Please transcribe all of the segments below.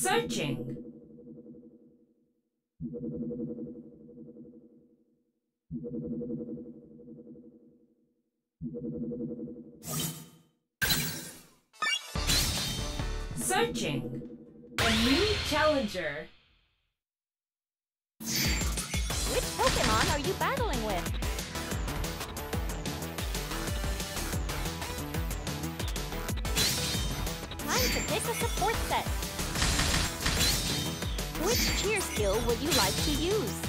Searching. Searching. A new challenger. Which Pokémon are you battling with? Time to pick a support set. Which cheer skill would you like to use?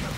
Come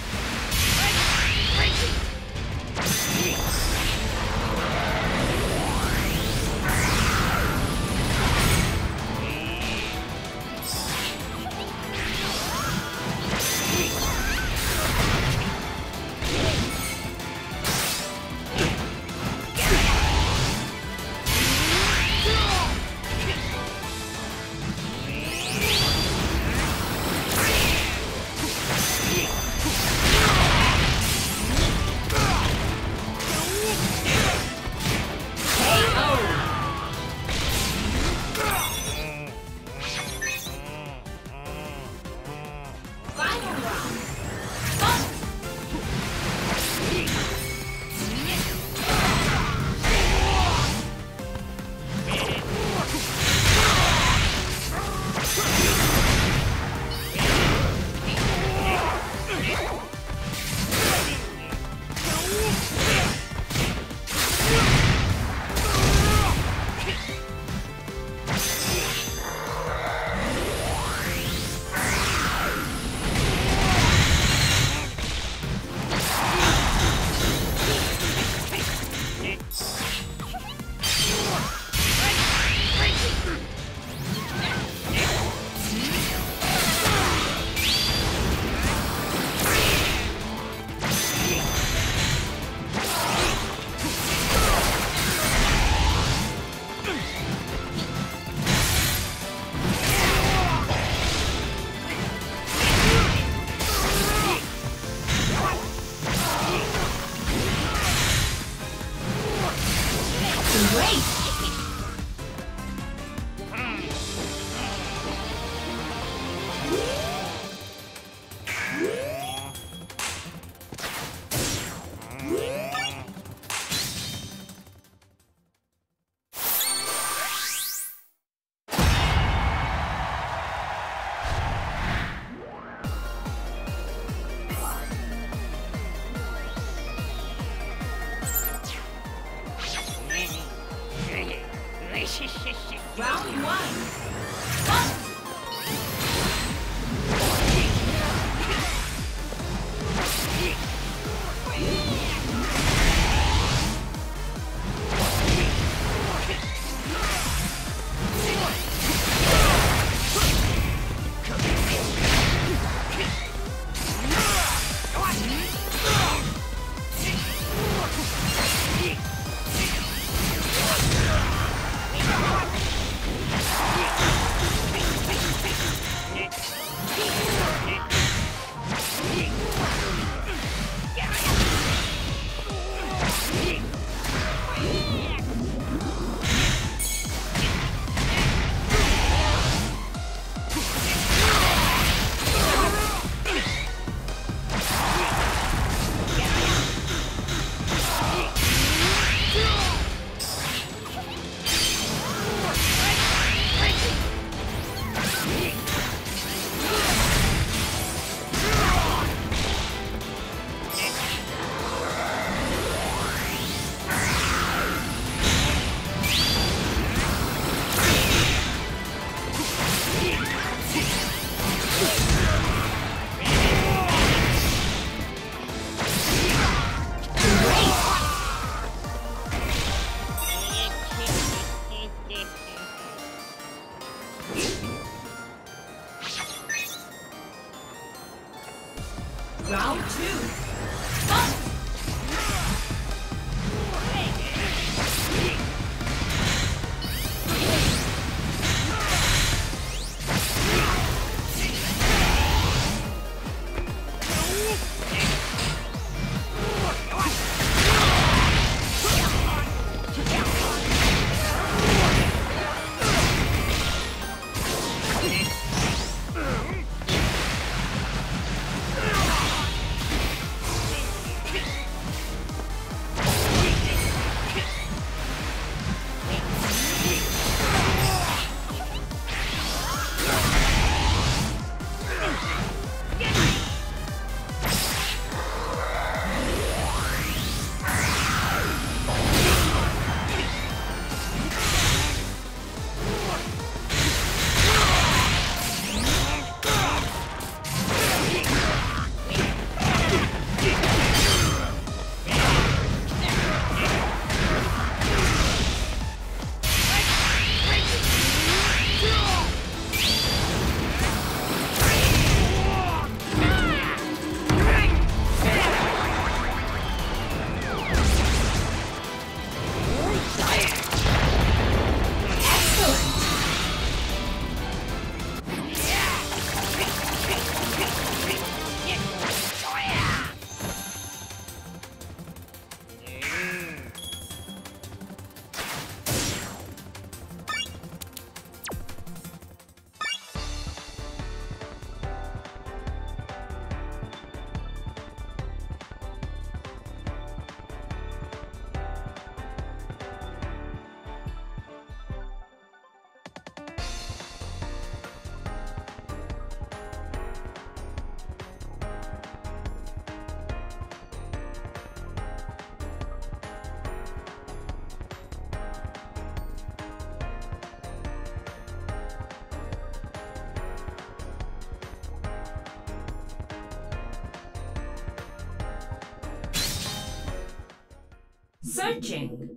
Searching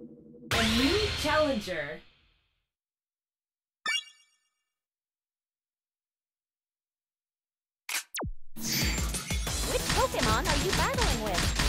a new challenger. Which Pokemon are you battling with?